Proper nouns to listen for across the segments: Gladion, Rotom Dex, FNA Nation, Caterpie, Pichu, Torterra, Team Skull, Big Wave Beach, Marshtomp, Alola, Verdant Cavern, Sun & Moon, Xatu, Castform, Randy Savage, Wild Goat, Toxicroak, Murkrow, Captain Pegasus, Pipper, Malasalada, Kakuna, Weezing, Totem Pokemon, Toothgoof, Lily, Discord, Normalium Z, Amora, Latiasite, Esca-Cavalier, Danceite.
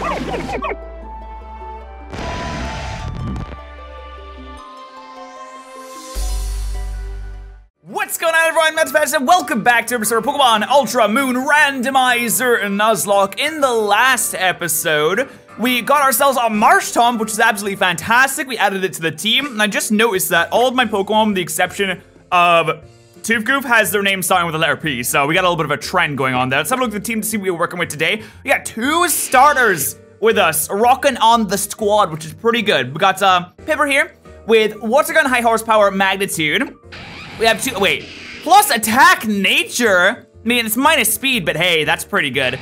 What's going on, everyone? Matt's Patterrz, and welcome back to episode of Pokemon Ultra Moon Randomizer Nuzlocke. In the last episode, we got ourselves a Marshtomp, which is absolutely fantastic. We added it to the team, and I just noticed that all of my Pokemon, with the exception of Toothgoof, has their name starting with the letter P, so we got a little bit of a trend going on there. Let's have a look at the team to see what we're working with today. We got two starters with us, rocking on the squad, which is pretty good. We got Pipper here with Water Gun, High Horsepower, Magnitude. We have two, plus Attack Nature. I mean, it's minus speed, but hey, that's pretty good.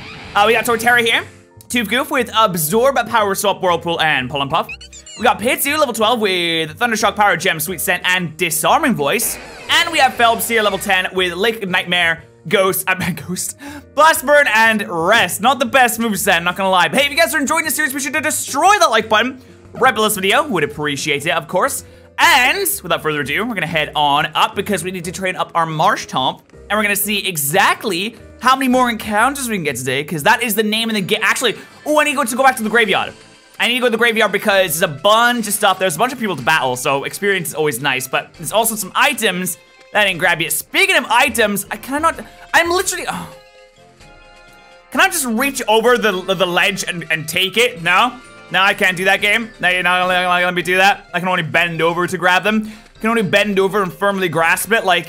We got Torterra here. Toothgoof with Absorb, Power Swap, Whirlpool, and Pull and Puff. We got Pichu, level 12, with Thundershock, Power Gem, Sweet Scent, and Disarming Voice. And we have Phelps here, level 10, with Lake Nightmare, Ghost, Blast Burn, and Rest. Not the best moveset, not gonna lie. But hey, if you guys are enjoying this series, be sure to destroy that like button right below this video. Would appreciate it, of course. And without further ado, we're gonna head on up because we need to train up our Marshtomp, and we're gonna see exactly how many more encounters we can get today, because that is the name in the game. Actually, I need to go back to the graveyard. I need to go to the graveyard because there's a bunch of stuff. There's a bunch of people to battle, so experience is always nice, but there's also some items that I didn't grab yet. Speaking of items, I'm literally, Can I just reach over the ledge and take it? No? No, I can't do that, game. No, you're not gonna let me do that. I can only bend over to grab them. I can only bend over and firmly grasp it, like,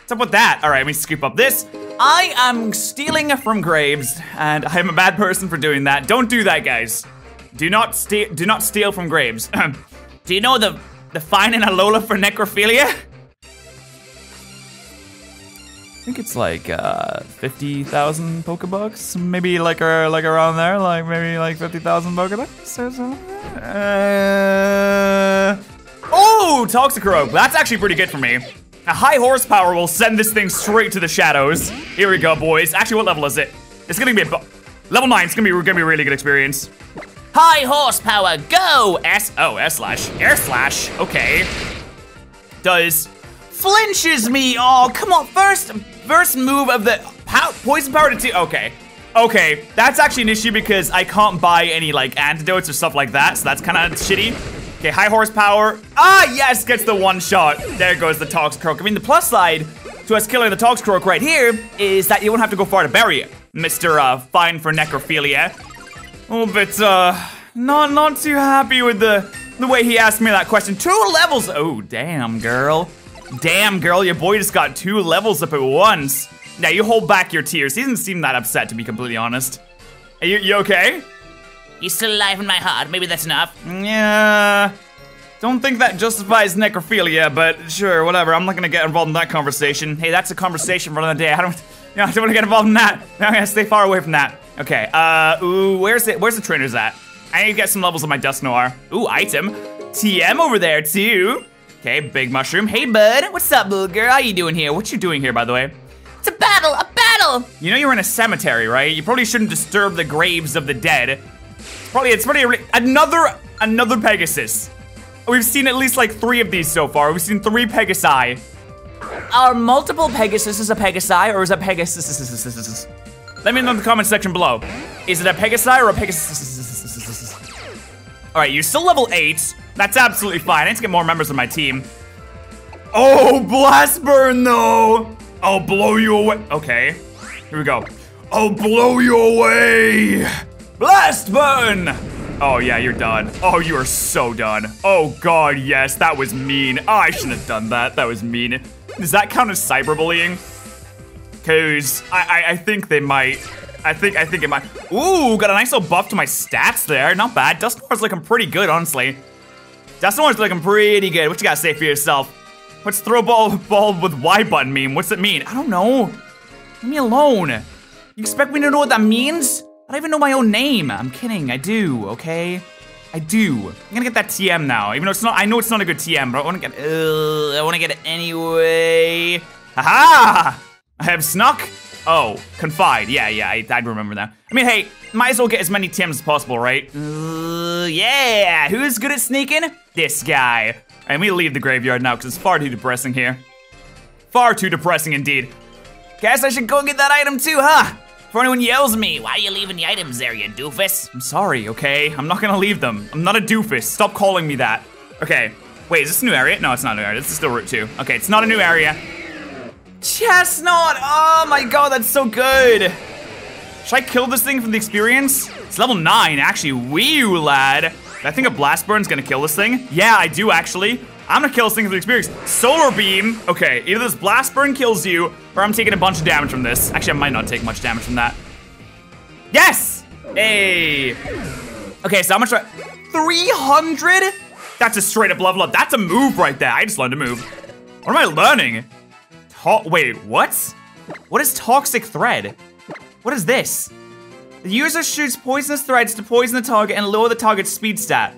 what's up with that? All right, let me scoop up this. I am stealing from graves, and I am a bad person for doing that. Don't do that, guys. Do not steal from graves. Do you know the fine in Alola for necrophilia? I think it's like 50,000 Pokebucks, maybe like around there, like maybe like 50,000 Pokebucks or something. Oh, Toxicroak, that's actually pretty good for me. A high horsepower will send this thing straight to the shadows. Here we go, boys. Actually, what level is it? It's gonna be level 9. It's gonna be really good experience. High horsepower, go! Air slash. Okay. Does flinches me. Oh, come on. First move of the poison power to two. Okay, that's actually an issue because I can't buy any like antidotes or stuff like that, so that's kind of shitty. Okay, high horsepower. Ah, yes, gets the one shot. There goes the Toxicroak. I mean, the plus side to us killing the Toxicroak right here is that you won't have to go far to bury it, Mr. Fine for Necrophilia. Oh, but not too happy with the way he asked me that question. Two levels. Oh, damn, girl. Damn, girl, your boy just got two levels up at once. Now, you hold back your tears. He doesn't seem that upset, to be completely honest. Are you okay? He's still alive in my heart. Maybe that's enough. Yeah. Don't think that justifies necrophilia, but sure, whatever. I'm not going to get involved in that conversation. Hey, that's a conversation for another day. I don't want to get involved in that. I'm going to stay far away from that. Okay, ooh, where's the trainers at? I need to get some levels of my Dusknoir. Ooh, item. TM over there, too. Okay, big mushroom. Hey, bud. What's up, little girl? How you doing here? What you doing here, by the way? It's a battle! A battle! You know you're in a cemetery, right? You probably shouldn't disturb the graves of the dead. It's probably another Pegasus. We've seen at least like 3 of these so far. We've seen 3 Pegasi. Are multiple Pegasuses a Pegasi, or is it Pegasus? Let me know in the comment section below. Is it a Pegasi or a Pegasus? All right, you're still level 8. That's absolutely fine. I need to get more members of my team. Oh, Blast Burn, though. I'll blow you away. Okay, here we go. I'll blow you away. Blast Burn. Oh, yeah, you're done. Oh, you are so done. Oh, God, yes, that was mean. Oh, I shouldn't have done that. That was mean. Does that count as cyberbullying? Because I think they might. I think it might. Ooh, got a nice little buff to my stats there. Not bad. Dusknoir's looking pretty good, honestly. Dusknoir's looking pretty good. What you gotta say for yourself? What's throw ball with Y button mean? What's it mean? I don't know. Leave me alone. You expect me to know what that means? I don't even know my own name. I'm kidding. I do, okay? I do. I'm gonna get that TM now. Even though it's not, I know it's not a good TM, but I wanna get it anyway. Haha! I have snuck. Oh, confide. Yeah, I remember that. I mean, hey, might as well get as many TMs as possible, right? Yeah, who's good at sneaking? This guy. And we leave the graveyard now because it's far too depressing here. Far too depressing indeed. Guess I should go get that item too, huh? Before anyone yells at me, why are you leaving the items there, you doofus? I'm sorry, okay? I'm not gonna leave them. I'm not a doofus. Stop calling me that. Okay. Wait, is this a new area? No, it's not a new area. This is still Route 2. Okay, it's not a new area. Chestnut! Oh my god, that's so good! Should I kill this thing from the experience? It's level 9, actually. Wee-oo, lad. I think a blast burn's gonna kill this thing. Yeah, I do, actually. I'm gonna kill this thing from the experience. Solar beam. Okay, either this blast burn kills you, or I'm taking a bunch of damage from this. Actually, I might not take much damage from that. Yes! Hey! Okay, so how much do I... 300? That's a straight up level up. That's a move right there. I just learned to move. What am I learning? Wait, what? What is toxic thread? What is this? The user shoots poisonous threads to poison the target and lower the target's speed stat.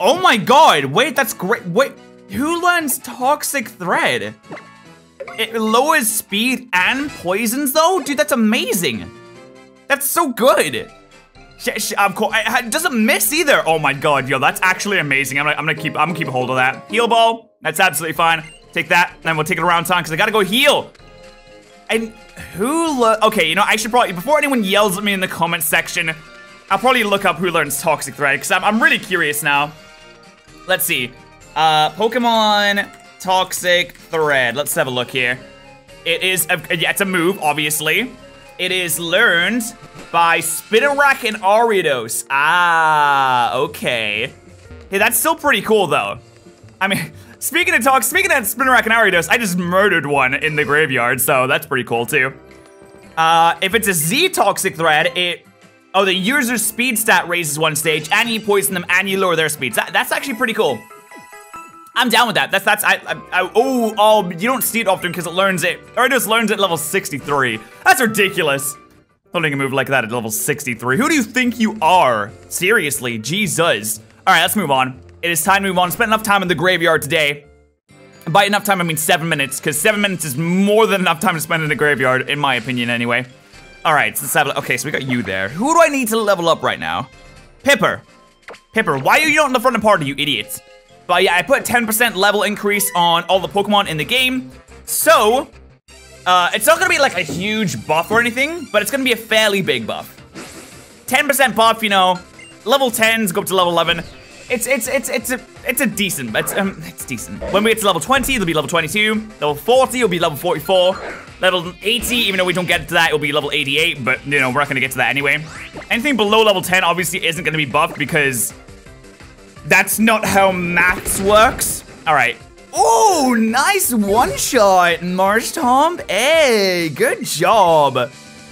Oh my god, wait, that's great. Wait, who learns toxic thread? It lowers speed and poisons though? Dude, that's amazing. That's so good. It doesn't miss either. Oh my god, yo, that's actually amazing. I'm gonna keep a hold of that. Heal ball, that's absolutely fine. Take that, and then we'll take it around time because I gotta go heal. And who okay, you know, I should probably, before anyone yells at me in the comments section, I'll probably look up who learns toxic thread because I'm really curious now. Let's see. Pokemon toxic thread. Let's have a look here. It is it's a move, obviously. It is learned by Spinarak and Ariados. Ah, okay. Hey, that's still pretty cool though. I mean, speaking of Spinarak and Ariados, I just murdered one in the graveyard, so that's pretty cool too. If it's a Z toxic thread, the user's speed stat raises one stage, and you poison them, and you lower their speeds. That's actually pretty cool. I'm down with that. You don't see it often because it learns it, or it just learns at level 63. That's ridiculous. Learning a move like that at level 63. Who do you think you are? Seriously, Jesus. All right, let's move on. It is time to move on. Spent enough time in the graveyard today. And by enough time, I mean 7 minutes, because 7 minutes is more than enough time to spend in the graveyard, in my opinion, anyway. All right, so let's have a, okay, so we got you there. Who do I need to level up right now? Pipper. Pipper, why are you not in the front of the party, you idiots? But yeah, I put 10% level increase on all the Pokemon in the game. So, it's not gonna be like a huge buff or anything, but it's gonna be a fairly big buff. 10% buff, you know, level 10s go up to level 11. It's decent. When we get to level 20, it'll be level 22. Level 40, it'll be level 44. Level 80, even though we don't get to that, it'll be level 88, but, you know, we're not gonna get to that anyway. Anything below level 10 obviously isn't gonna be buffed because that's not how maths works. All right. Oh, nice one-shot, Marshtomp. Hey, good job.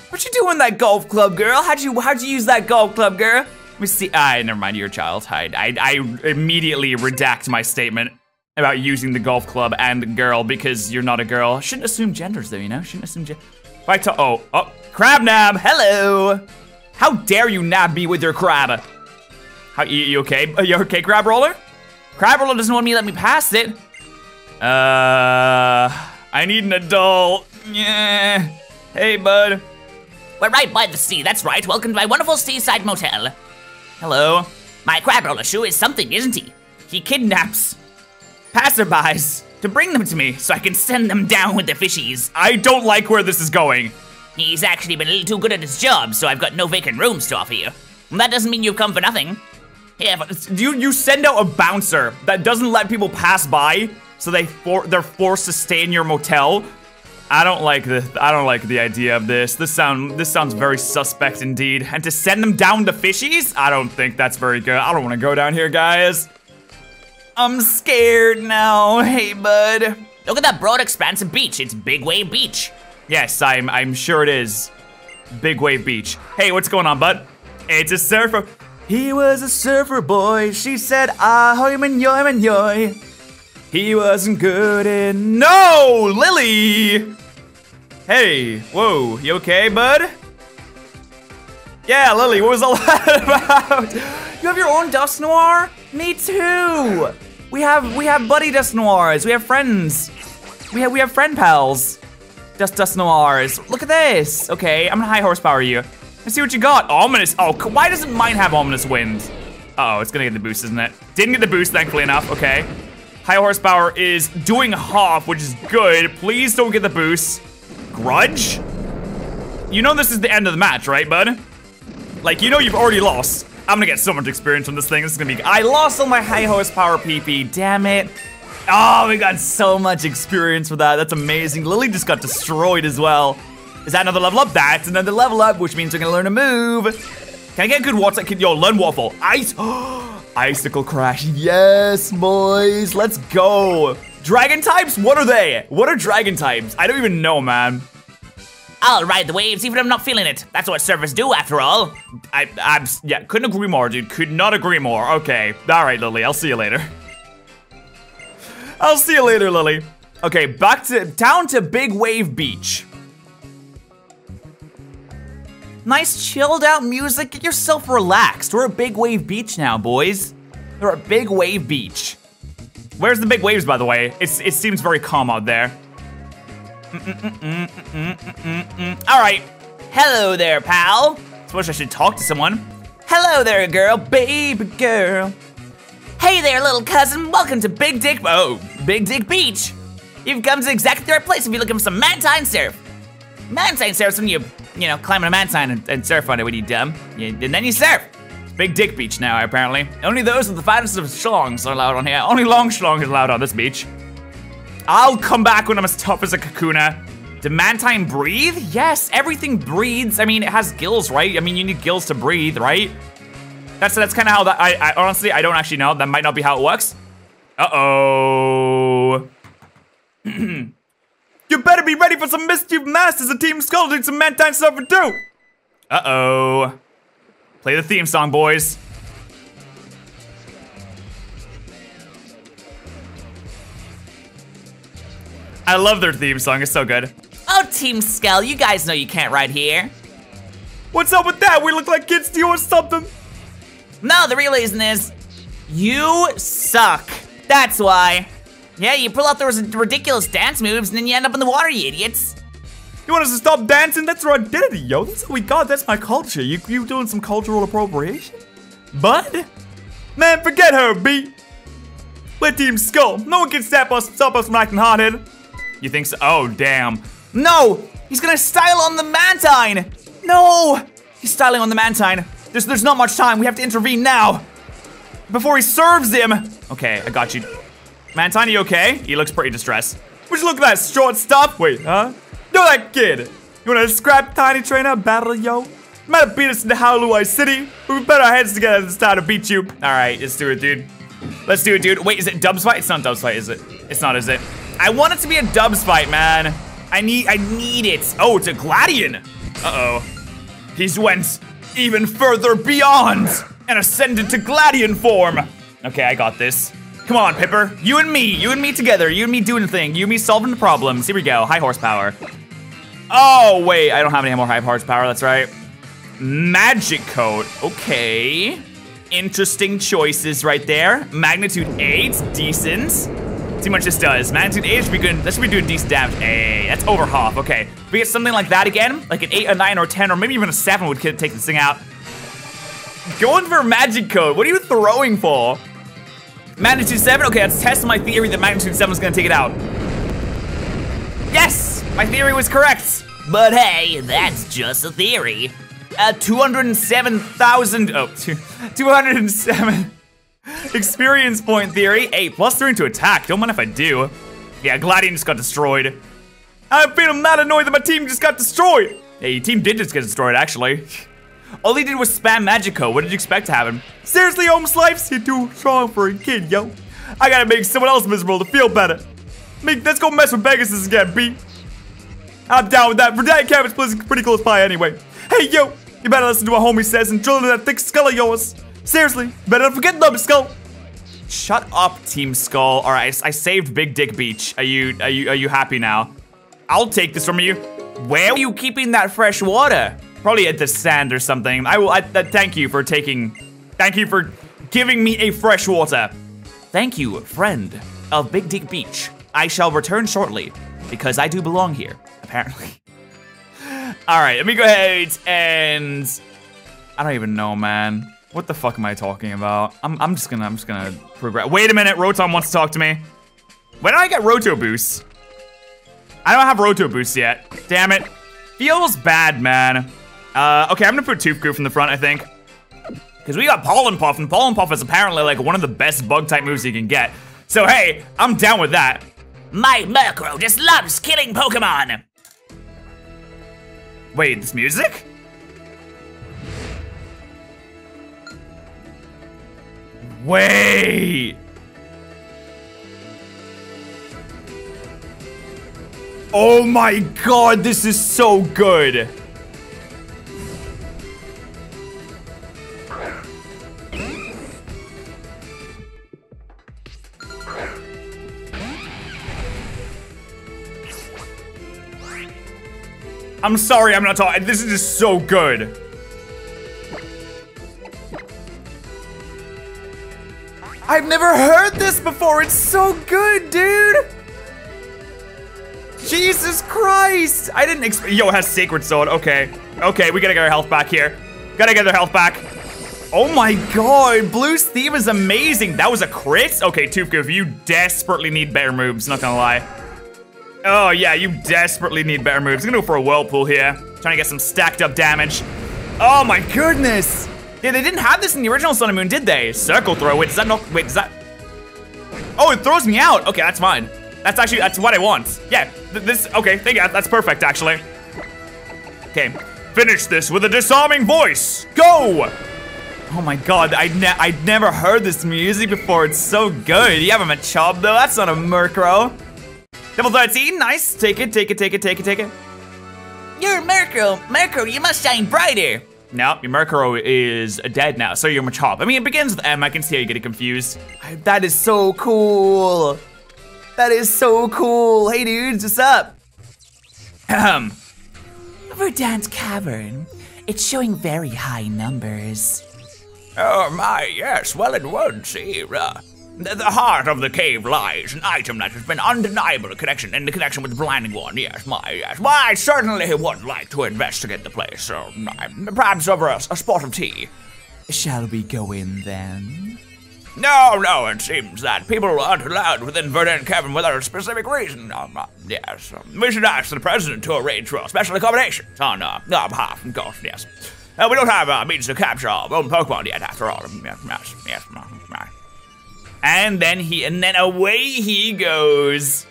What you doing that golf club, girl? How'd you use that golf club, girl? Let me see. Never mind. You're a child. I immediately redact my statement about using the golf club and girl because you're not a girl. Shouldn't assume genders, though, you know? Shouldn't assume gender. Oh, crab nab. Hello. How dare you nab me with your crab? You okay? Are you okay, crab roller? Crab roller doesn't want me to let me pass it. I need an adult. Yeah. Hey, bud. We're right by the sea. That's right. Welcome to my wonderful seaside motel. Hello. My crab roller shoe is something, isn't he? He kidnaps passerbys to bring them to me so I can send them down with the fishies. I don't like where this is going. He's actually been a little too good at his job, so I've got no vacant rooms to offer you. And that doesn't mean you've come for nothing. Yeah, but you send out a bouncer that doesn't let people pass by, so they're forced to stay in your motel. I don't like the idea of this. This sounds very suspect indeed. And to send them down to fishies? I don't think that's very good. I don't want to go down here, guys. I'm scared now. Hey, bud. Look at that broad expanse of beach. It's Big Wave Beach. Yes, I'm sure it is. Big Wave Beach. Hey, what's going on, bud? It's a surfer. He was a surfer boy. She said, ahoy, man, yoy, man, yoy. He wasn't good in. No, Lily! Hey, whoa, you okay, bud? Yeah, Lily, what was all that about? You have your own Dusknoir? Me too! We have buddy Dusknoirs, we have friends. We have friend pals. Dusknoirs. Look at this. Okay, I'm gonna high horsepower you. Let's see what you got. Ominous. Oh, why doesn't mine have ominous wind? Uh oh, it's gonna get the boost, isn't it? Didn't get the boost, thankfully enough, okay. High horsepower is doing half, which is good. Please don't get the boost. Grudge? You know this is the end of the match, right, bud? Like, you know you've already lost. I'm gonna get so much experience from this thing. This is gonna be... I lost on my high horsepower PP. Damn it. Oh, we got so much experience for that. That's amazing. Lily just got destroyed as well. Is that another level up? That's another level up, which means we're gonna learn a move. Can I get a good water? Yo, learn waffle. Ice. Icicle crash. Yes, boys. Let's go. Dragon types? What are they? What are dragon types? I don't even know, man. I'll ride the waves even if I'm not feeling it. That's what surfers do, after all. Yeah, couldn't agree more, dude. Could not agree more. Okay. All right, Lily. I'll see you later. I'll see you later, Lily. Okay, back to down to Big Wave Beach. Nice chilled out music. Get yourself relaxed. We're at Big Wave Beach now, boys. We're at Big Wave Beach. Where's the big waves, by the way? It seems very calm out there. All right. Hello there, pal. I suppose I should talk to someone. Hello there, girl. Baby girl. Hey there, little cousin. Welcome to Big Dick Beach. You've come to exactly the right place if you're looking for some Mantine surf. Mantine surf's when you climb on a Mantine and surf on it when you're dumb. And then you surf. It's Big Dick Beach now, apparently. Only those with the finest of schlongs are allowed on here. Only long schlong is allowed on this beach. I'll come back when I'm as tough as a Kakuna. Did Mantine breathe? Yes, everything breathes. I mean, it has gills, right? I mean, you need gills to breathe, right? That's kind of how that, I honestly, I don't actually know. That might not be how it works. Uh-oh. You better be ready for some mischief masters and Team Skull doing some Mantine surfing too. Uh-oh. Play the theme song, boys. I love their theme song, it's so good. Oh, Team Skull, you guys know you can't ride here. What's up with that? We look like kids to you or something. No, the real reason is you suck. That's why. Yeah, you pull out those ridiculous dance moves and then you end up in the water, you idiots. You want us to stop dancing? That's our identity, yo. That's what we got, that's my culture. You doing some cultural appropriation? Bud? Man, forget her, B. We're Team Skull. No one can stop us from acting hard-headed. You think so? Oh, damn. No! He's gonna style on the Mantine! No! He's styling on the Mantine. There's not much time. We have to intervene now. Before he serves him. Okay, I got you. Mantine, you okay? He looks pretty distressed. Would you look at that shortstop? Wait, huh? You're that kid. You wanna scrap Tiny Trainer battle, yo? You might have beat us in the Howluai City. We put our heads together this time to beat you. All right, let's do it, dude. Let's do it, dude. Wait, is it Dub's fight? It's not Dub's fight, is it? It's not, is it? I want it to be a Dubs fight, man. I need it. Oh, it's a Gladion. Uh-oh. He's went even further beyond and ascended to Gladion form. Okay, I got this. Come on, Pipper. You and me together. You and me doing the thing. You and me solving the problems. Here we go. High horsepower. Oh, wait. I don't have any more high horsepower. That's right. Magic coat. Okay. Interesting choices right there. Magnitude 8. Decent. See what this does. Magnitude 8 should be good. That should be doing decent damage. Hey, that's over half. Okay. If we get something like that again, like an 8, a 9, or a 10, or maybe even a 7 would take this thing out. Going for a magic code. What are you throwing for? Magnitude 7? Okay, that's testing my theory that magnitude 7 is going to take it out. Yes! My theory was correct. But hey, that's just a theory. 207,000. Oh, 207. Experience point theory, 8 plus 3 into attack. Don't mind if I do. Yeah, Gladion just got destroyed. I feel mad annoyed that my team just got destroyed. Hey, your team did just get destroyed, actually. All he did was spam Magico. What did you expect to happen? Seriously, home slice? You're too strong for a kid, yo. I gotta make someone else miserable to feel better. Let's go mess with Pegasus again, B. I'm down with that. Verdant Cavern is pretty close by anyway. Hey, yo, you better listen to what homie says and drill into that thick skull of yours. Seriously, better forget Team Skull. Shut up, Team Skull. All right, I saved Big Dick Beach. Are you happy now? I'll take this from you. Where are you keeping that fresh water? Probably at the sand or something. Thank you for giving me a fresh water. Thank you, friend of Big Dick Beach. I shall return shortly because I do belong here, apparently. All right, let me go ahead and I don't even know, man. What the fuck am I talking about? I'm just gonna progress. Wait a minute, Rotom wants to talk to me. When do I get Roto Boost? I don't have Roto Boost yet. Damn it. Feels bad, man. Okay, I'm gonna put Toothgoof in the front, I think. Because we got Pollen Puff, and Pollen Puff is apparently like one of the best bug-type moves you can get. So hey, I'm down with that. My Murkrow just loves killing Pokemon! Wait, this music? Wait! Oh my god, this is so good! I'm sorry, I'm not talking. This is just so good. I've never heard this before. It's so good, dude. Jesus Christ. I didn't expect. Yo, it has Sacred Sword. Okay. Okay, we gotta get our health back here. Gotta get our health back. Oh my god. Blue's theme is amazing. That was a crit? Okay, Toothgoof, you desperately need better moves. Not gonna lie. Oh yeah, you desperately need better moves. I'm gonna go for a Whirlpool here. Trying to get some stacked up damage. Oh my goodness! Yeah, they didn't have this in the original Sun and Moon, did they? Circle Throw, wait, does that knock, wait, does that? Oh, it throws me out! Okay, that's fine. That's actually, that's what I want. Yeah, this, okay, thank you, that's perfect actually. Okay, finish this with a disarming voice, go! Oh my god, I'd never heard this music before, it's so good. You have a Machop though, that's not a Murkrow. Level 13, nice. Take it, take it, take it, take it, take it. You're Murkrow. Murkrow, you must shine brighter. No, your Murkrow is dead now, so you're Machop. I mean, it begins with M. I can see how you get confused. That is so cool. That is so cool. Hey, dudes, what's up? Verdant Cavern. It's showing very high numbers. Oh, my, yes. Well, it won't, Sierra. The heart of the cave lies an item that has been undeniable connection in the connection with the Blinding One, yes, my, yes. Well, I certainly would like to investigate the place, so perhaps over a spot of tea. Shall we go in then? No, no, it seems that people aren't allowed within Verdant Cavern without a specific reason. Yes, we should ask the president to arrange for special accommodations on our behalf, of course, yes. We don't have means to capture our own Pokemon yet, after all. Yes, yes. And then away he goes.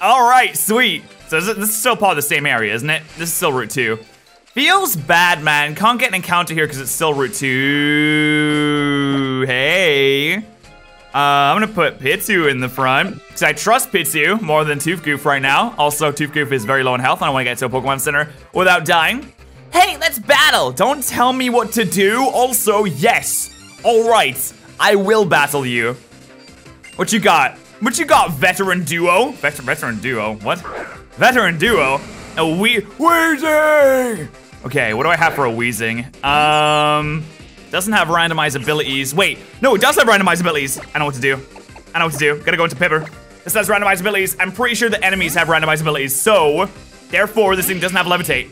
All right, sweet. So this is still part of the same area, isn't it? This is still Route 2. Feels bad, man. Can't get an encounter here because it's still Route 2. Hey. I'm gonna put Pichu in the front because I trust Pichu more than Toothgoof right now. Also, Toothgoof is very low in health. I don't wanna get to a Pokemon Center without dying. Hey, let's battle. Don't tell me what to do. Also, yes. All right. I will battle you. What you got? What you got, veteran duo? Veteran duo, what? Veteran duo? A Weezing! Okay, what do I have for a Weezing? Doesn't have randomized abilities. Wait, no, it does have randomized abilities. I know what to do. I know what to do. Gotta go into Pipper. This has randomized abilities. I'm pretty sure the enemies have randomized abilities, so therefore this thing doesn't have Levitate.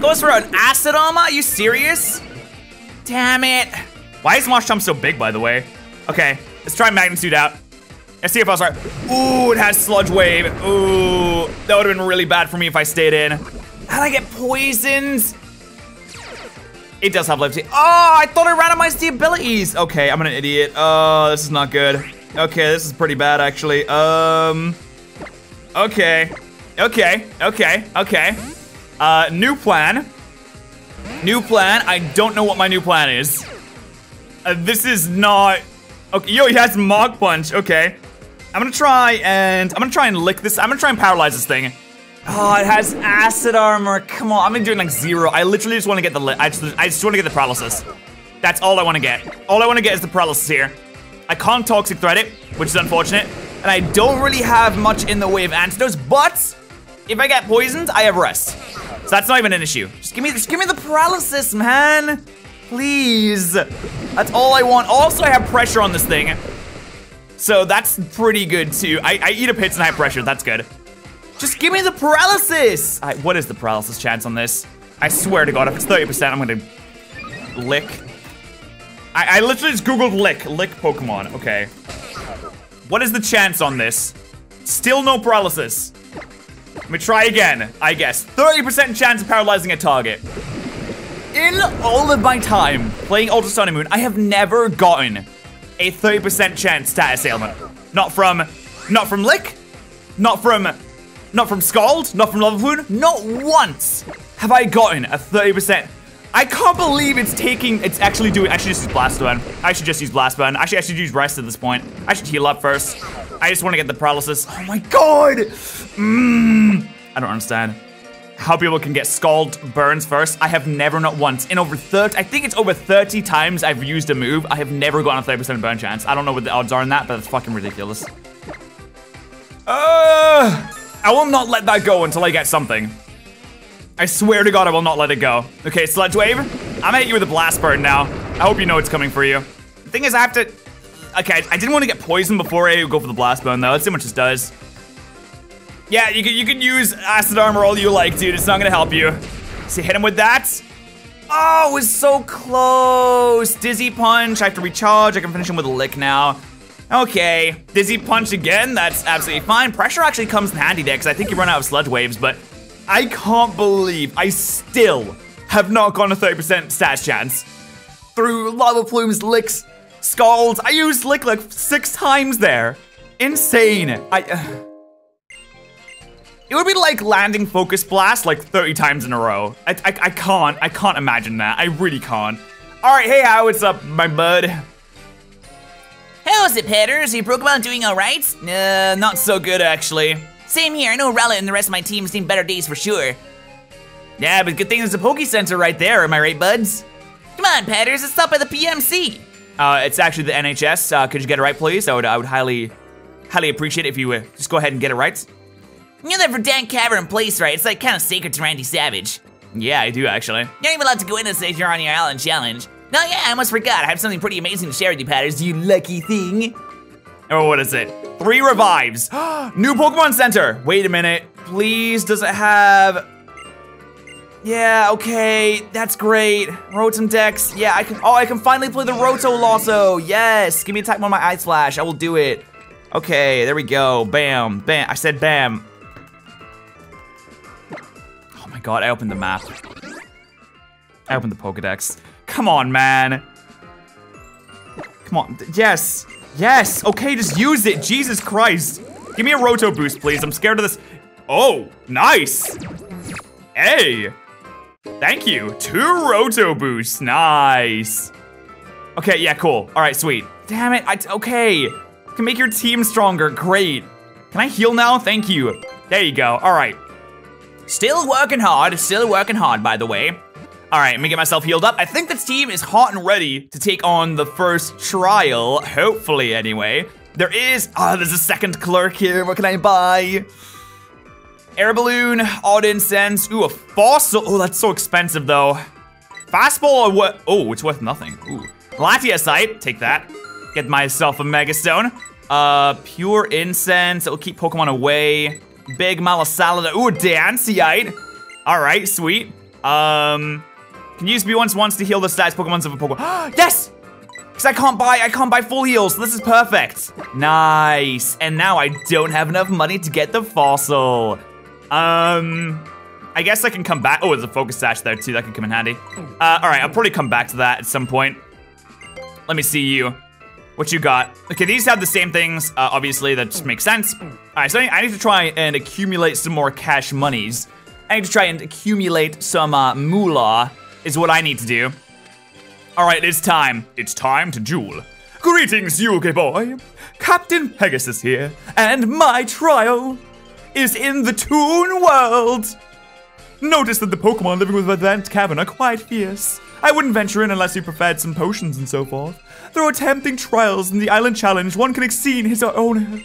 Goes for an Acid Armor? Are you serious? Damn it. Why is Marshtomp so big, by the way? Okay, let's try Magnitude out. Let's see if I was right. Ooh, it has Sludge Wave. Ooh, that would have been really bad for me if I stayed in. How did I get poisoned? It does have Levitate. Oh, I thought I randomized the abilities. Okay, I'm an idiot. Oh, this is not good. Okay, this is pretty bad, actually. Okay. New plan. New plan, I don't know what my new plan is. This is not, okay, yo, he has Mach Punch, okay. I'm gonna try and lick this, I'm gonna try and paralyze this thing. Oh, it has Acid Armor, come on, I'm doing like zero. I literally just wanna get the, I just wanna get the paralysis. That's all I wanna get. All I wanna get is the paralysis here. I can't Toxic Thread it, which is unfortunate. And I don't really have much in the way of antidotes, but if I get poisoned, I have Rest. So that's not even an issue. Just give me the paralysis, man. Please. That's all I want. Also, I have Pressure on this thing. So that's pretty good, too. I eat up hits and I have Pressure. That's good. Just give me the paralysis. What is the paralysis chance on this? I swear to God, if it's 30%, I'm going to lick. I literally just Googled lick. Lick Pokemon. Okay. What is the chance on this? Still no paralysis. me try again, I guess. 30% chance of paralyzing a target. In all of my time playing Ultra Sun and Moon, I have never gotten a 30% chance status ailment. Not from Lick, not from Scald, not from Lovaplume. Not once have I gotten a 30%. I can't believe it's taking, it's actually doing, I should just use Blast Burn. I should just use Blast Burn. Actually, I should use Rest at this point. I should heal up first. I just want to get the paralysis. Oh my god! I don't understand how people can get Scald burns first. I have never, not once, in over 30, I think it's over 30 times I've used a move, I have never gotten a 30% burn chance. I don't know what the odds are on that, but it's fucking ridiculous. I will not let that go until I get something. I swear to God, I will not let it go. Okay, Sludge Wave. I'm gonna hit you with a Blast Burn now. I hope you know it's coming for you. The thing is, I have to... Okay, I didn't want to get poisoned before I go for the Blast Burn, though. Let's see what this does. Yeah, you can use Acid Armor all you like, dude. It's not gonna help you. So hit him with that. Oh, it was so close. Dizzy Punch. I have to recharge. I can finish him with a Lick now. Okay. Dizzy Punch again. That's absolutely fine. Pressure actually comes in handy there, because I think you run out of Sludge Waves, but... I can't believe I still have not gone a 30% stats chance. Through Lovaplumes, Licks, Scalds. I used Lick like 6 times there. Insane. It would be like landing Focus Blast like 30 times in a row. I can't imagine that. I really can't. All right, hey, how what's up, my bud? How's it, Patterrz? You Pokemon doing all right? Not so good, actually. Same here, I know Rowlet and the rest of my team seen better days for sure. Yeah, but good thing there's a Poke Sensor right there, am I right, buds? Come on, Patterrz, let's stop by the PMC. It's actually the NHS. Could you get it right, please? I would highly appreciate it if you would just go ahead and get it right. You know that Verdant Cavern place, right? It's like kind of sacred to Randy Savage. Yeah, I do, actually. You're not even allowed to go in this if you're on your island challenge. No, yeah, I almost forgot. I have something pretty amazing to share with you, Patterrz, you lucky thing. Oh, what is it? 3 revives. New Pokemon Center. Wait a minute. Please, does it have... Yeah, okay. That's great. Rotom Dex. Yeah, I can... Oh, I can finally play the Rotolosso. Yes. Give me attack on my Ice Flash. I will do it. Okay, there we go. Bam. Bam. I said bam. Oh my god, I opened the map. I opened the Pokedex. Come on, man. Come on. Yes. Yes, okay, just use it, Jesus Christ. Give me a Roto boost, please, I'm scared of this. Oh, nice. Hey, thank you, 2 Roto boosts, nice. Okay, yeah, cool, all right, sweet. Damn it, okay, can make your team stronger, great. Can I heal now? Thank you. There you go, all right. Still working hard, by the way. All right, let me get myself healed up. I think this team is hot and ready to take on the first trial, hopefully anyway. There is, there's a second clerk here. What can I buy? Air balloon, odd incense. Ooh, a fossil. Oh, that's so expensive though. Fastball or what? Oh, it's worth nothing. Ooh, Latiasite, take that. Get myself a Mega Stone. Pure incense, it'll keep Pokemon away. Big Malasalada, ooh, Danceite. All right, sweet. Can use me once to heal the stats Pokemon's of a Pokemon. Yes! Because I can't buy full heals, so this is perfect. Nice. And now I don't have enough money to get the fossil. I guess I can come back. Oh, there's a focus sash there too, that could come in handy. Alright, I'll probably come back to that at some point. Let me see you. What you got? Okay, these have the same things, obviously, that just makes sense. Alright, so I need to try and accumulate some more cash monies. I need to try and accumulate some moolah. Is what I need to do. All right, it's time. It's time to duel. Greetings, Yugi boy. Captain Pegasus here, and my trial is in the Toon World. Notice that the Pokemon living with Verdant Cavern are quite fierce. I wouldn't venture in unless you preferred some potions and so forth. Through attempting trials in the Island Challenge, one can exceed his own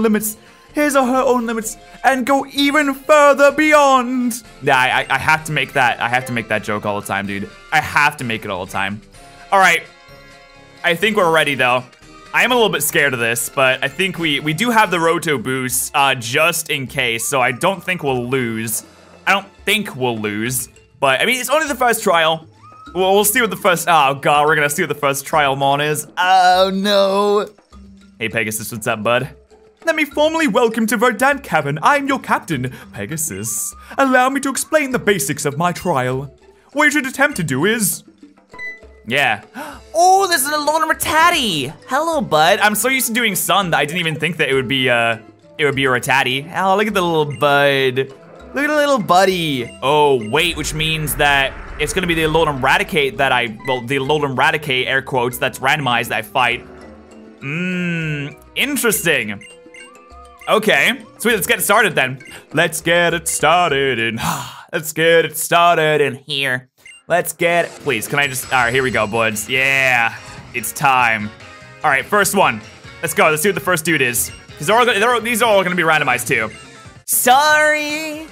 limits. His or her own limits, and go even further beyond. Yeah, I have to make that. I have to make that joke all the time, dude. I have to make it all the time. All right, I think we're ready though. I am a little bit scared of this, but I think we do have the Roto boost just in case. So I don't think we'll lose. I don't think we'll lose. But I mean, it's only the first trial. We'll see what the first. Oh god, we're gonna see what the first trial mon is. Oh no. Hey Pegasus, what's up, bud? Let me formally welcome to Verdant Cavern. I am your captain, Pegasus. Allow me to explain the basics of my trial. What you should attempt to do is... yeah. Oh, there's an Alolan Rattata! Hello, bud. I'm so used to doing Sun that I didn't even think that it would be a Rattata. Oh, look at the little bud. Look at the little buddy. Oh, wait, which means that it's gonna be the Alolan Raticate that the Alolan Raticate, air quotes, that's randomized that I fight. Interesting. Okay, sweet, let's get started then. Let's get it started in, let's get it started in here. Let's get it, please, can I just, all right, here we go, buds. Yeah, it's time. All right, first one. Let's go, let's see what the first dude is. These are all gonna be randomized too. Sorry.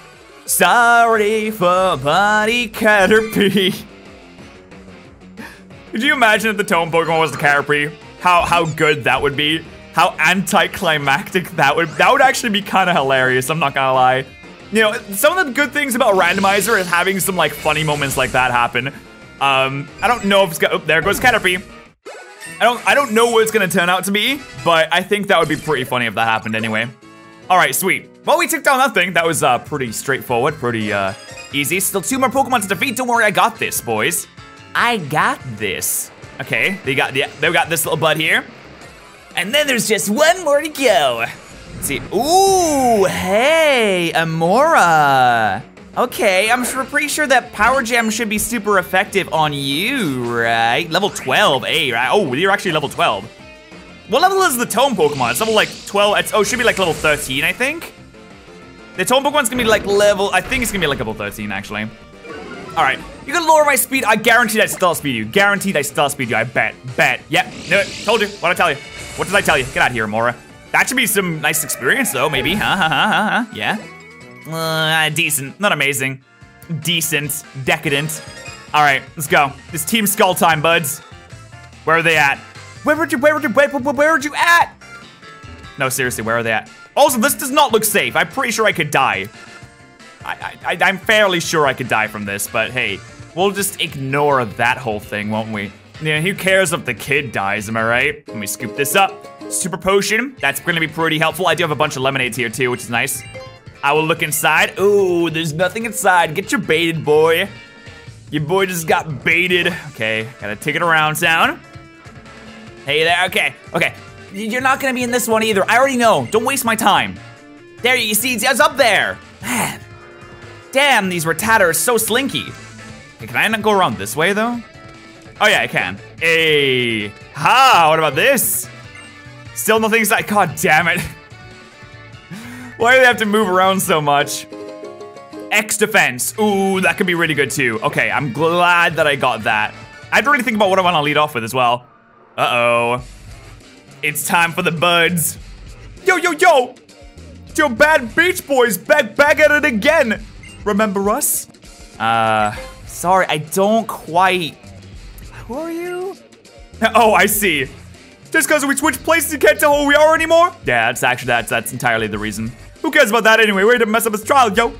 Sorry for buddy Caterpie. Could you imagine if the Totem Pokemon was the Caterpie? How good that would be. How anticlimactic that would actually be kind of hilarious, I'm not gonna lie. You know, some of the good things about Randomizer is having some like funny moments like that happen. I don't know if it's gonna, oh, there goes Caterpie. I don't know what it's gonna turn out to be, but I think that would be pretty funny if that happened anyway. All right, sweet. Well, we took down that thing. That was pretty straightforward, pretty easy. Still two more Pokemon to defeat. Don't worry, I got this, boys. I got this. Okay, they've got this little bud here. And then there's just one more to go. Let's see, ooh, hey, Amora. Okay, I'm pretty sure that Power Jam should be super effective on you, right? Level 12, eh, right? Oh, you're actually level 12. What level is the Totem Pokemon? It's level like 12, it's, oh, it should be like level 13, I think. The Totem Pokemon's gonna be like level, I think it's gonna be like level 13, actually. All right, you can lower my speed. I guaranteed I star speed you. Guaranteed I star speed you, I bet. Bet, yep, knew it, told you, what'd I tell you? What did I tell you? Get out of here, Amora. That should be some nice experience though, maybe, yeah? Decent, not amazing. Decent, decadent. All right, let's go. It's Team Skull time, buds. Where are they at? Where were you at? No, seriously, where are they at? Also, this does not look safe. I'm pretty sure I could die. I'm fairly sure I could die from this, but hey, we'll just ignore that whole thing, won't we? Yeah, who cares if the kid dies, am I right? Let me scoop this up. Super potion, that's gonna be pretty helpful. I do have a bunch of lemonades here too, which is nice. I will look inside. Ooh, there's nothing inside. Get your baited, boy. Your boy just got baited. Okay, gotta take it around town. Hey there, okay, okay. You're not gonna be in this one either. I already know, don't waste my time. There, you see, it's up there. Man. Damn, these Rattata are so slinky. Okay, can I not go around this way, though? Oh, yeah, I can. Hey, ha, what about this? Still nothing's like, god damn it. Why do they have to move around so much? X defense, ooh, that could be really good, too. Okay, I'm glad that I got that. I have to really think about what I want to lead off with as well. Uh-oh, it's time for the buds. Yo, yo, yo, yo, bad Beach Boys, back at it again. Remember us? Sorry, I don't quite. Who are you? Oh, I see. Just because we switched places, you can't tell who we are anymore? Yeah, that's entirely the reason. Who cares about that anyway? Way to mess up his trial, yo.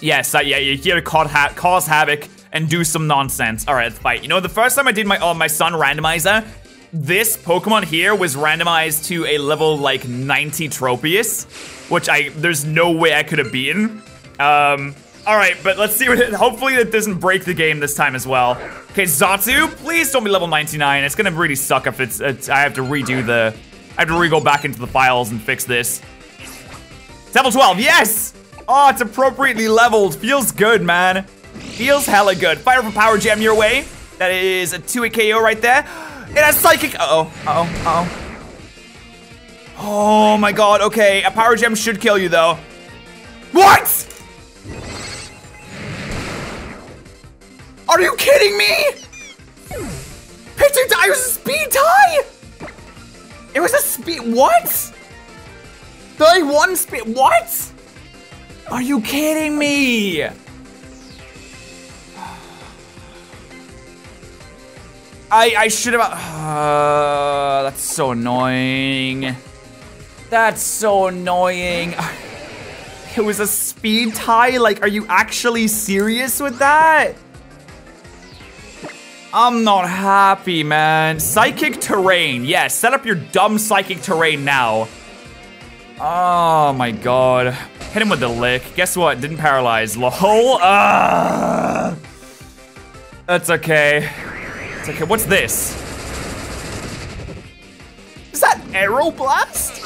Yes, yeah, you're here to cause havoc and do some nonsense. All right, let's fight. You know, the first time I did my Sun randomizer, this Pokemon here was randomized to a level like 90 Tropius, which there's no way I could have beaten. All right, but let's see what hopefully it doesn't break the game this time as well. Okay, Xatu, please don't be level 99. It's gonna really suck if I have to re-go back into the files and fix this. It's level 12, yes! Oh, it's appropriately leveled. Feels good, man. Feels hella good. Fire for Power Jam your way. That is a 2-hit KO right there. It has Psychic, uh-oh, uh-oh, uh-oh. Oh my god, okay. A Power Jam should kill you though. What? Are you kidding me? Pichu died, it was a speed tie? It was a speed, what? 31 speed, what? Are you kidding me? I should have, that's so annoying. That's so annoying. It was a speed tie, like, are you actually serious with that? I'm not happy, man. Psychic terrain, yes, set up your dumb psychic terrain now. Oh my god. Hit him with the lick. Guess what? Didn't paralyze. LOL. That's okay. It's okay. What's this? Is that Aero blast?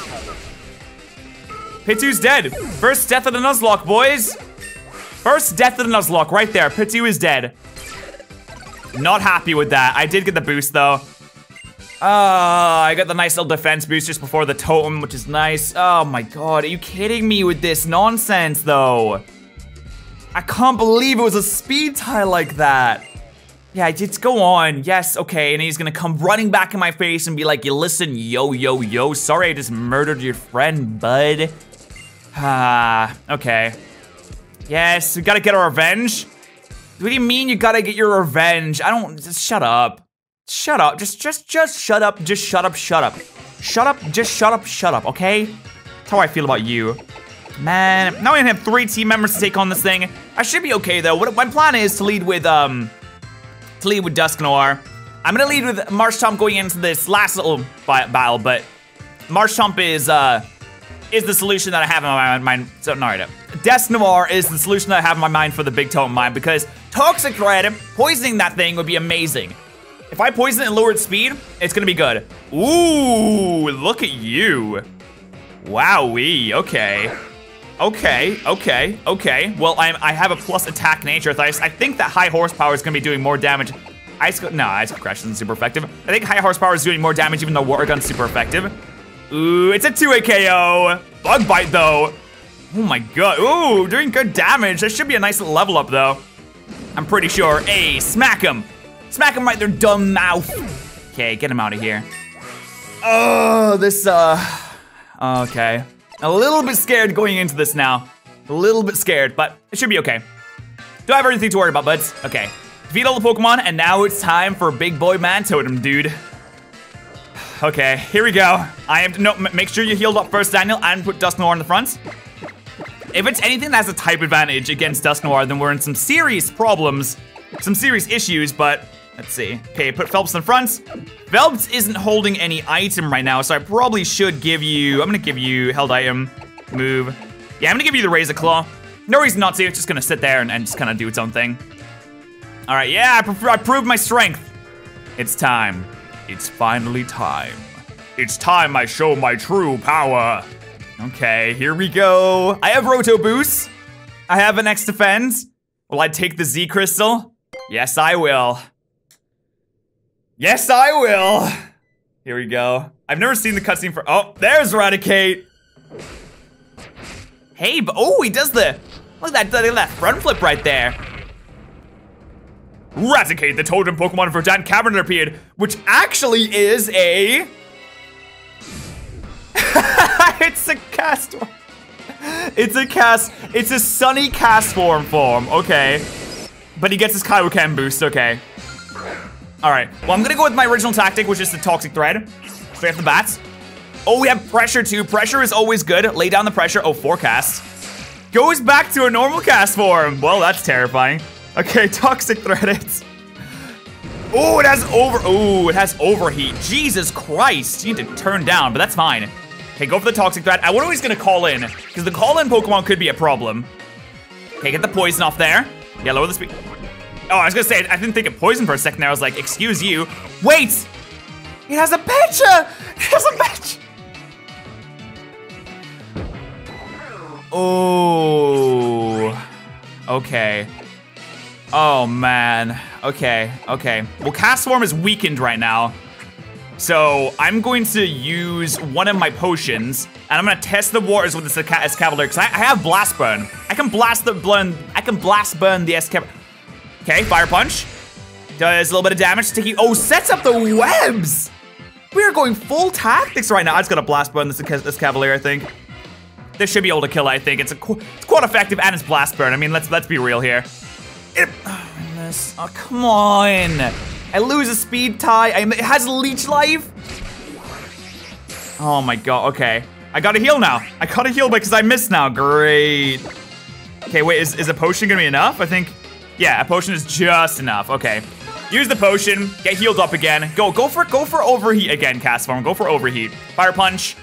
Pichu's dead. First death of the Nuzlocke, boys. First death of the Nuzlocke, right there. Pichu is dead. Not happy with that. I did get the boost though. I got the nice little defense boost just before the totem, which is nice. Oh my god, are you kidding me with this nonsense though? I can't believe it was a speed tie like that. Yeah, just go on. Yes, okay, and he's gonna come running back in my face and be like, "You listen, yo, yo, yo, sorry I just murdered your friend, bud." Okay. Yes, we gotta get our revenge. What do you mean you gotta get your revenge? I don't, just shut up. Shut up, just shut up, just shut up, shut up. Shut up, just shut up, okay? That's how I feel about you. Man, now we have 3 team members to take on this thing. I should be okay though. What my plan is to lead with, Dusknoir. I'm gonna lead with Marshtomp going into this last little battle, but Marshtomp is the solution that I have in my mind. So, no, right up. Dusknoir is the solution that I have in my mind for the big totem mine, because Toxicroak poisoning that thing would be amazing. If I poison it and lower its speed, it's gonna be good. Ooh, look at you. Wowee, okay. Okay, okay, okay. Well, I have a plus attack nature. I think that high horsepower is gonna be doing more damage. Ice Crash isn't super effective. I think high horsepower is doing more damage even though Water Gun's super effective. Ooh, it's a 2-hit KO. Bug Bite though. Oh my god, ooh, doing good damage. That should be a nice little level up though. I'm pretty sure. Hey, smack him. Smack him right in their dumb mouth. Okay, get him out of here. Oh, this, okay. A little bit scared going into this now. A little bit scared, but it should be okay. Don't have anything to worry about, buds. Okay. Defeat all the Pokemon, and now it's time for Big Boy Man Totem, dude. Okay, here we go. No, make sure you healed up first, Daniel, and put Dusknoir in the front. If it's anything that has a type advantage against Dusknoir, then we're in some serious problems. Some serious issues, but let's see. Okay, put Phelps in front. Phelps isn't holding any item right now, so I probably should give you, I'm gonna give you held item, move. Yeah, I'm gonna give you the Razor Claw. No reason not to, it's just gonna sit there and just kinda do its own thing. All right, yeah, I proved my strength. It's time. It's finally time. It's time I show my true power. Okay, here we go. I have Roto Boost. I have an X Defense. Will I take the Z Crystal? Yes, I will. Yes, I will. Here we go. I've never seen the cutscene for, oh, there's Raticate. Hey, but, oh, he does the, look at that front flip right there. Raticate, the totem Pokemon for Verdant Cavern appeared, which actually is a, it's a Castform. It's a sunny Castform form, okay. But he gets his Kaioken boost, okay. All right, well, I'm gonna go with my original tactic, which is the Toxic Thread. Straight off the bat. Oh, we have Pressure too. Pressure is always good. Lay down the pressure. Oh, Forecast. Goes back to a normal cast form. Well, that's terrifying. Okay, Toxic Thread it. Oh, it has overheat. Jesus Christ, you need to turn down, but that's fine. Okay, go for the Toxic Thread. I wonder who he's gonna call in, because the call-in Pokemon could be a problem. Okay, get the poison off there. Yeah, lower the speed. Oh, I was gonna say, I didn't think of poison for a second there. I was like, excuse you. Wait! It has a picture! It has a picture! Oh. Okay. Oh, man. Okay, okay. Well, Castform is weakened right now. So I'm going to use one of my potions, and I'm gonna test the waters with this Esca-Cavalier, because I have Blast Burn. I can blast the burn. I can blast burn the Esca-Cavalier. Okay, Fire Punch does a little bit of damage. Sticky. Oh, sets up the webs. We are going full tactics right now. I just gotta Blast Burn this Esca-Cavalier. I think this should be able to kill. I think it's quite effective, and it's Blast Burn. I mean, let's be real here. Oh, come on. I lose a speed tie. It has leech life. Oh my god, okay. I gotta heal now. I gotta heal because I missed now, great. Okay, wait, is a potion gonna be enough? I think, yeah, a potion is just enough, okay. Use the potion, get healed up again. Go for overheat again, Castform, go for overheat. Fire Punch,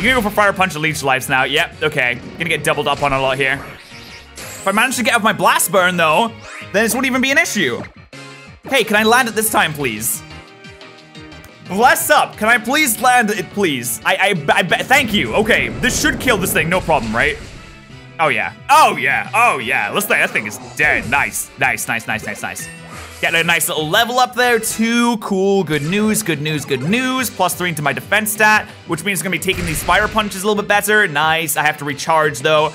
You're gonna go for Fire Punch to leech lives now. Yep, okay. Gonna get doubled up on a lot here. If I manage to get out my Blast Burn, though, then this wouldn't even be an issue. Hey, can I land it this time, please? Bless up. Can I please land it, please? I bet. Thank you. Okay, this should kill this thing. No problem, right? Oh, yeah. Oh, yeah. Oh, yeah. Let's that thing is dead. Nice. Nice, nice, nice, nice, nice. Getting a nice little level up there, too. Cool. Good news, good news, good news. +3 into my defense stat, which means it's going to be taking these fire punches a little bit better. Nice. I have to recharge, though.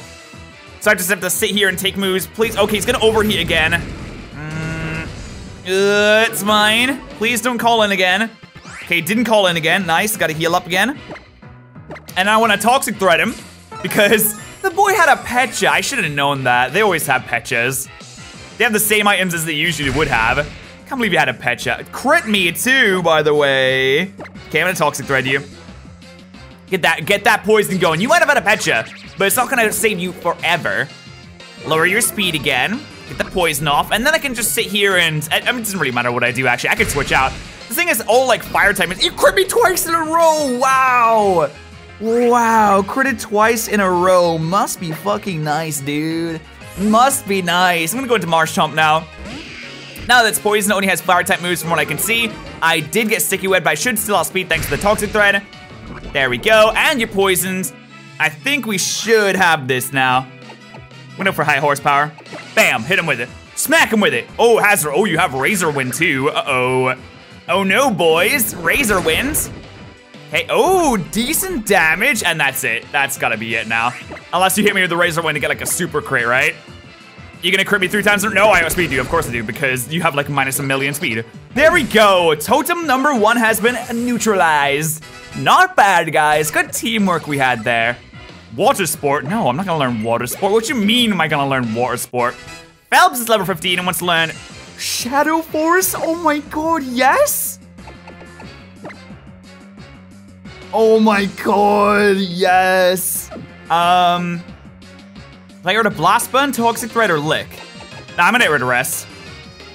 So I just have to sit here and take moves. Please. Okay, he's going to overheat again. It's mine. Please don't call in again. Okay, didn't call in again. Nice. Got to heal up again. And I want to Toxic Threat him because the boy had a Petcha. I should have known that. They always have Petchas. They have the same items as they usually would have. Can't believe you had a Petcha. Crit me too, by the way. Okay, I'm gonna Toxic Thread you. Get that poison going. You might have had a Petcha, but it's not gonna save you forever. Lower your speed again. Get the poison off, and then I can just sit here and I mean, it doesn't really matter what I do. Actually, I could switch out. The thing is, all like fire type is. You crit me twice in a row. Wow. Wow, critted twice in a row. Must be fucking nice, dude. Must be nice. I'm gonna go into Marshtomp now. Now that's poison, it only has fire type moves from what I can see. I did get Sticky Web, but I should still outspeed thanks to the Toxic Thread. There we go, and you're poisoned. I think we should have this now. Went up for high horsepower. Bam, hit him with it. Smack him with it. Oh, Hazard, oh, you have Razor Wind too. Uh-oh. Oh no, boys, Razor Winds. Hey, oh, decent damage, and that's it. That's gotta be it now. Unless you hit me with the Razor Wind to get like a super crit, right? You gonna crit me 3 times? No, I outspeed you, of course I do, because you have like -1,000,000 speed. There we go, totem number 1 has been neutralized. Not bad, guys, good teamwork we had there. Water Sport, no, I'm not gonna learn Water Sport. What you mean am I gonna learn Water Sport? Phelps is level 15 and wants to learn Shadow Forest, oh my god, yes? Oh my god, yes. If I get rid of Blast Burn, Toxic Thread, or Lick? Nah, I'm gonna get rid of Rest.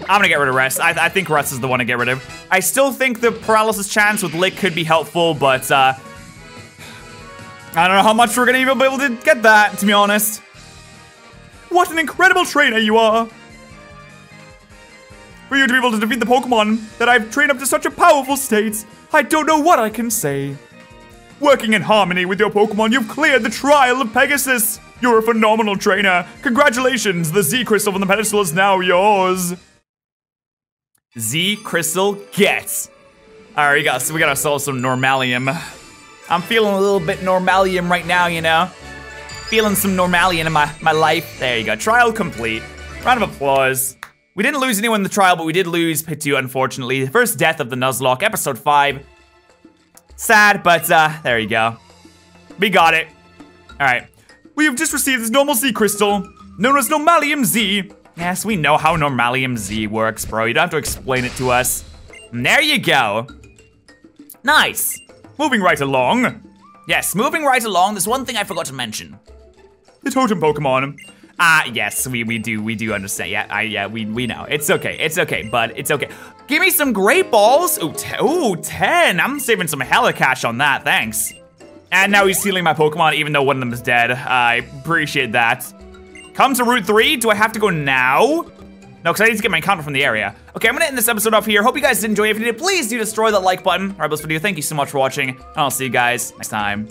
I'm gonna get rid of Rest. I think Rest is the one to get rid of. I still think the Paralysis chance with Lick could be helpful, but I don't know how much we're gonna even be able to get that, to be honest. What an incredible trainer you are. For you to be able to defeat the Pokemon that I've trained up to such a powerful state, I don't know what I can say. Working in harmony with your Pokemon, you've cleared the trial of Pegasus. You're a phenomenal trainer. Congratulations, the Z Crystal from the pedestal is now yours. Z Crystal gets. All right, we got ourselves some Normalium. I'm feeling a little bit Normalium right now, you know? Feeling some Normalium in my life. There you go, trial complete. Round of applause. We didn't lose anyone in the trial, but we did lose Pichu, unfortunately. The first death of the Nuzlocke, episode 5. Sad, but there you go. We got it. All right. We have just received this normal Z crystal, known as Normalium Z. Yes, we know how Normalium Z works, bro. You don't have to explain it to us. And there you go. Nice. Moving right along. Yes, moving right along. There's one thing I forgot to mention. The Totem Pokemon. Yes, we do understand. Yeah, we know. It's okay, bud, it's okay. Give me some Great Balls. Ooh, 10. I'm saving some hella cash on that, thanks. And now he's healing my Pokemon, even though one of them is dead. I appreciate that. Come to Route 3, do I have to go now? No, because I need to get my encounter from the area. Okay, I'm gonna end this episode off here. Hope you guys did enjoy. If you did, please do destroy that like button. All right, this video, thank you so much for watching. And I'll see you guys next time.